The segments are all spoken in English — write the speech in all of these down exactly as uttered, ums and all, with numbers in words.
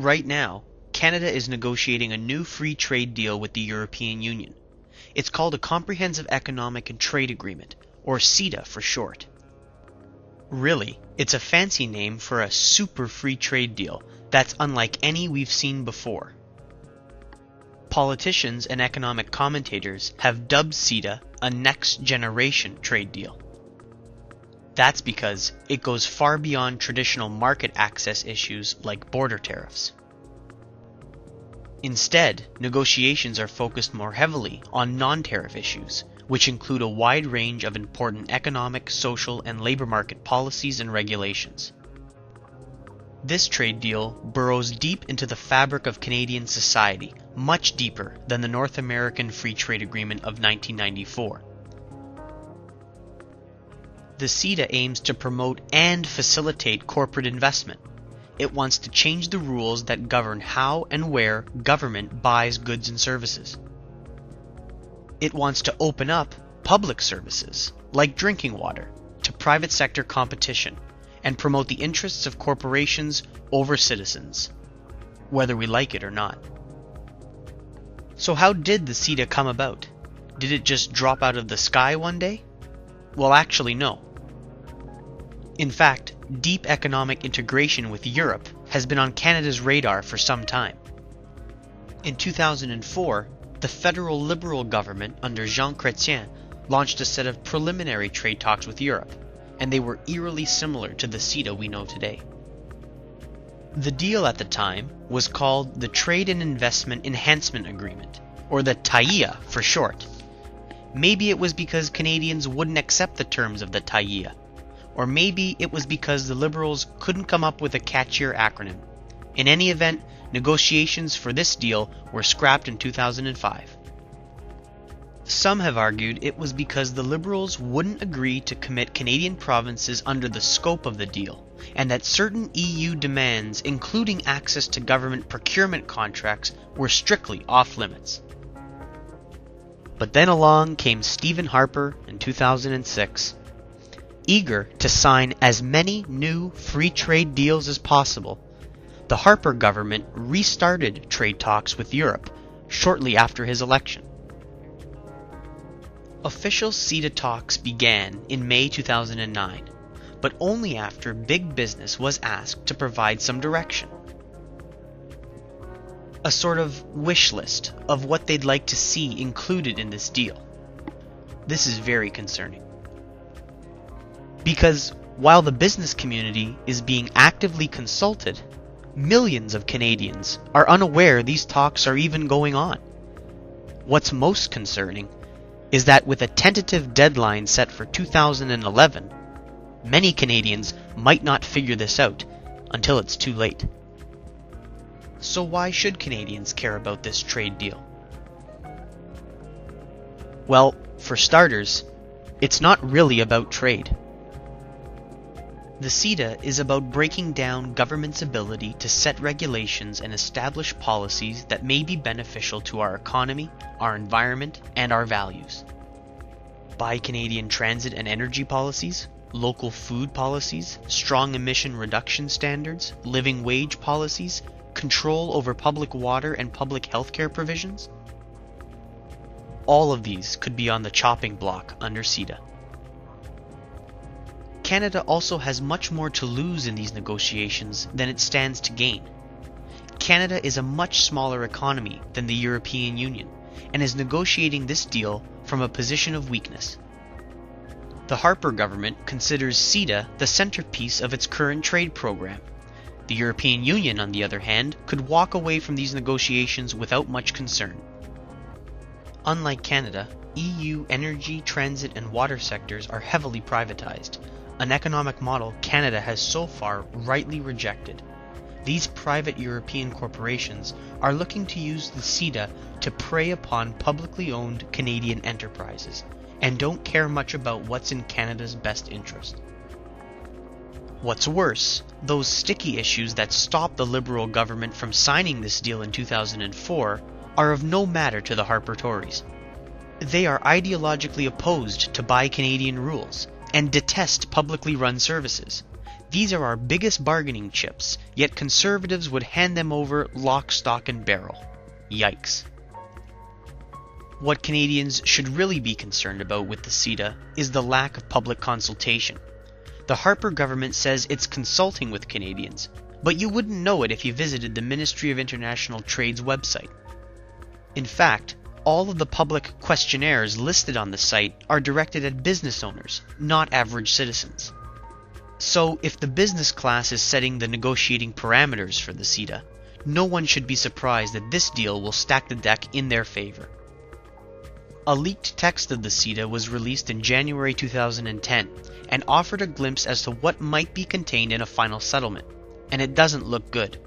Right now, Canada is negotiating a new free trade deal with the European Union. It's called a Comprehensive Economic and Trade Agreement, or CETA for short. Really, it's a fancy name for a super free trade deal that's unlike any we've seen before. Politicians and economic commentators have dubbed CETA a next-generation trade deal. That's because it goes far beyond traditional market access issues like border tariffs. Instead, negotiations are focused more heavily on non-tariff issues, which include a wide range of important economic, social, and labor market policies and regulations. This trade deal burrows deep into the fabric of Canadian society, much deeper than the North American Free Trade Agreement of nineteen ninety-four. The CETA aims to promote and facilitate corporate investment. It wants to change the rules that govern how and where government buys goods and services. It wants to open up public services, like drinking water, to private sector competition and promote the interests of corporations over citizens, whether we like it or not. So how did the CETA come about? Did it just drop out of the sky one day? Well, actually, no. In fact, deep economic integration with Europe has been on Canada's radar for some time. In two thousand four, the federal Liberal government under Jean Chrétien launched a set of preliminary trade talks with Europe, and they were eerily similar to the CETA we know today. The deal at the time was called the Trade and Investment Enhancement Agreement, or the TIEA for short. Maybe it was because Canadians wouldn't accept the terms of the TIEA, or maybe it was because the Liberals couldn't come up with a catchier acronym. In any event, negotiations for this deal were scrapped in two thousand five. Some have argued it was because the Liberals wouldn't agree to commit Canadian provinces under the scope of the deal, and that certain E U demands, including access to government procurement contracts, were strictly off-limits. But then along came Stephen Harper in two thousand six, eager to sign as many new free trade deals as possible. The Harper government restarted trade talks with Europe shortly after his election. Official CETA talks began in May two thousand nine, but only after big business was asked to provide some direction. A sort of wish list of what they'd like to see included in this deal. This is very concerning. Because while the business community is being actively consulted, millions of Canadians are unaware these talks are even going on. What's most concerning is that with a tentative deadline set for two thousand eleven, many Canadians might not figure this out until it's too late. So why should Canadians care about this trade deal? Well, for starters, it's not really about trade. The CETA is about breaking down government's ability to set regulations and establish policies that may be beneficial to our economy, our environment, and our values. Buy Canadian transit and energy policies, local food policies, strong emission reduction standards, living wage policies, control over public water and public health care provisions. All of these could be on the chopping block under CETA. Canada also has much more to lose in these negotiations than it stands to gain. Canada is a much smaller economy than the European Union and is negotiating this deal from a position of weakness. The Harper government considers CETA the centerpiece of its current trade program. The European Union, on the other hand, could walk away from these negotiations without much concern. Unlike Canada, E U energy, transit, and water sectors are heavily privatized, an economic model Canada has so far rightly rejected. These private European corporations are looking to use the CETA to prey upon publicly owned Canadian enterprises, and don't care much about what's in Canada's best interest. What's worse, those sticky issues that stopped the Liberal government from signing this deal in two thousand four are of no matter to the Harper Tories. They are ideologically opposed to Buy Canadian rules, and detest publicly run services. These are our biggest bargaining chips, yet conservatives would hand them over lock, stock, and barrel. Yikes. What Canadians should really be concerned about with the CETA is the lack of public consultation. The Harper government says it's consulting with Canadians, but you wouldn't know it if you visited the Ministry of International Trade's website. In fact, all of the public questionnaires listed on the site are directed at business owners, not average citizens. So if the business class is setting the negotiating parameters for the CETA, no one should be surprised that this deal will stack the deck in their favor. A leaked text of the CETA was released in January two thousand ten and offered a glimpse as to what might be contained in a final settlement, and it doesn't look good.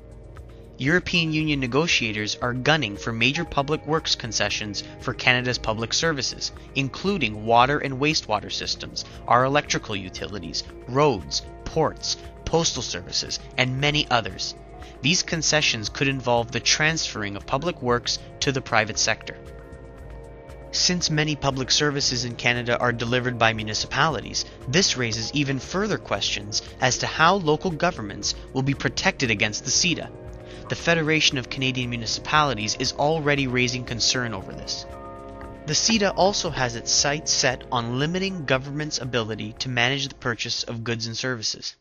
European Union negotiators are gunning for major public works concessions for Canada's public services, including water and wastewater systems, our electrical utilities, roads, ports, postal services, and many others. These concessions could involve the transferring of public works to the private sector. Since many public services in Canada are delivered by municipalities, this raises even further questions as to how local governments will be protected against the CETA. The Federation of Canadian Municipalities is already raising concern over this. The CETA also has its sights set on limiting government's ability to manage the purchase of goods and services.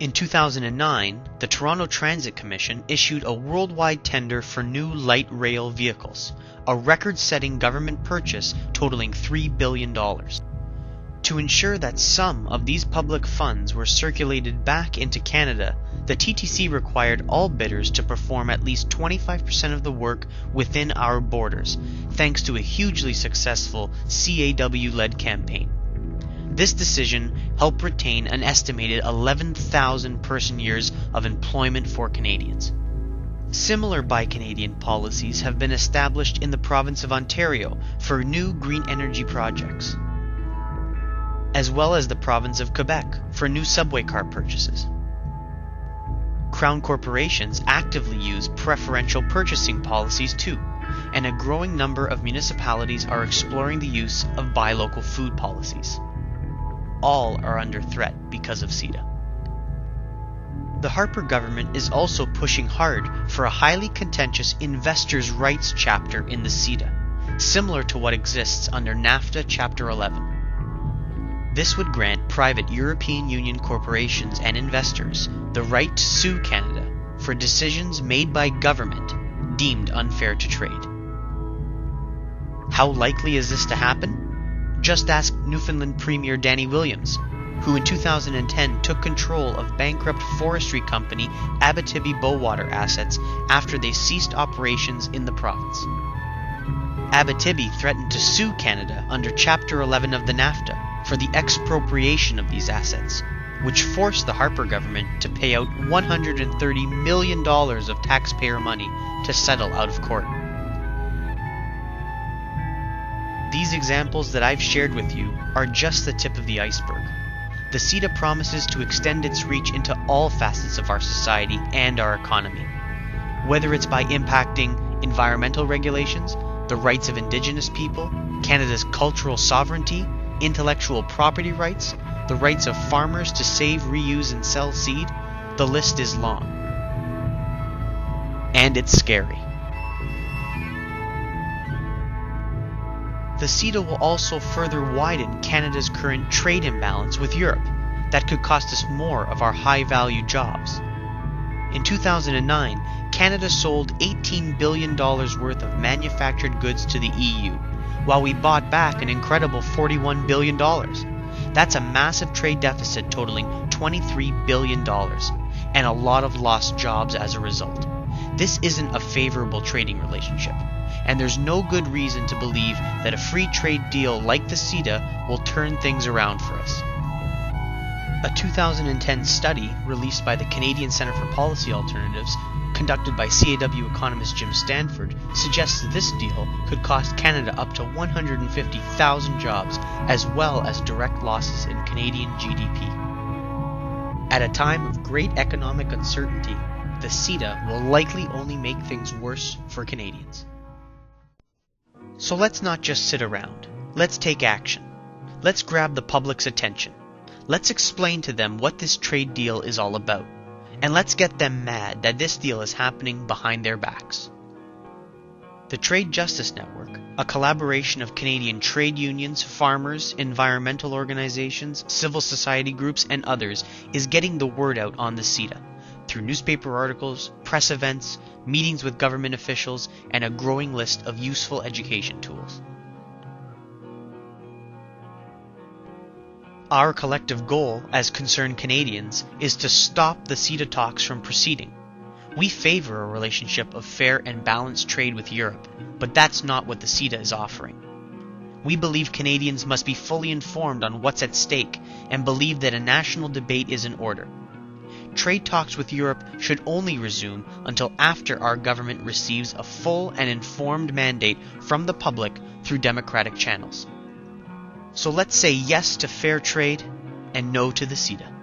In two thousand nine, the Toronto Transit Commission issued a worldwide tender for new light rail vehicles, a record-setting government purchase totaling three billion dollars. To ensure that some of these public funds were circulated back into Canada, the T T C required all bidders to perform at least twenty-five percent of the work within our borders, thanks to a hugely successful C A W-led campaign. This decision helped retain an estimated eleven thousand person-years of employment for Canadians. Similar Buy Canadian policies have been established in the province of Ontario for new green energy projects, as well as the province of Quebec for new subway car purchases. Crown corporations actively use preferential purchasing policies too, and a growing number of municipalities are exploring the use of buy local food policies. All are under threat because of CETA. The Harper government is also pushing hard for a highly contentious investors' rights chapter in the CETA, similar to what exists under NAFTA Chapter eleven. This would grant private European Union corporations and investors the right to sue Canada for decisions made by government deemed unfair to trade. How likely is this to happen? Just ask Newfoundland Premier Danny Williams, who in two thousand ten took control of bankrupt forestry company Abitibi Bowater assets after they ceased operations in the province. Abitibi threatened to sue Canada under Chapter eleven of the NAFTA for the expropriation of these assets, which forced the Harper government to pay out one hundred thirty million dollars of taxpayer money to settle out of court. These examples that I've shared with you are just the tip of the iceberg. The CETA promises to extend its reach into all facets of our society and our economy, whether it's by impacting environmental regulations, the rights of Indigenous people, Canada's cultural sovereignty, intellectual property rights, the rights of farmers to save, reuse, and sell seed. The list is long. And it's scary. The CETA will also further widen Canada's current trade imbalance with Europe that could cost us more of our high-value jobs. In two thousand nine, Canada sold eighteen billion dollars worth of manufactured goods to the E U, while we bought back an incredible forty-one billion dollars. That's a massive trade deficit totaling twenty-three billion dollars, and a lot of lost jobs as a result. This isn't a favorable trading relationship, and there's no good reason to believe that a free trade deal like the CETA will turn things around for us. A two thousand ten study released by the Canadian Center for Policy Alternatives, conducted by C A W economist Jim Stanford, suggests this deal could cost Canada up to one hundred fifty thousand jobs, as well as direct losses in Canadian G D P. At a time of great economic uncertainty, the CETA will likely only make things worse for Canadians. So let's not just sit around. Let's take action. Let's grab the public's attention. Let's explain to them what this trade deal is all about, and let's get them mad that this deal is happening behind their backs. The Trade Justice Network, a collaboration of Canadian trade unions, farmers, environmental organizations, civil society groups, and others, is getting the word out on the CETA through newspaper articles, press events, meetings with government officials, and a growing list of useful education tools. Our collective goal as concerned Canadians is to stop the CETA talks from proceeding. We favor a relationship of fair and balanced trade with Europe, but that's not what the CETA is offering. We believe Canadians must be fully informed on what's at stake and believe that a national debate is in order. Trade talks with Europe should only resume until after our government receives a full and informed mandate from the public through democratic channels. So let's say yes to fair trade and no to the CETA.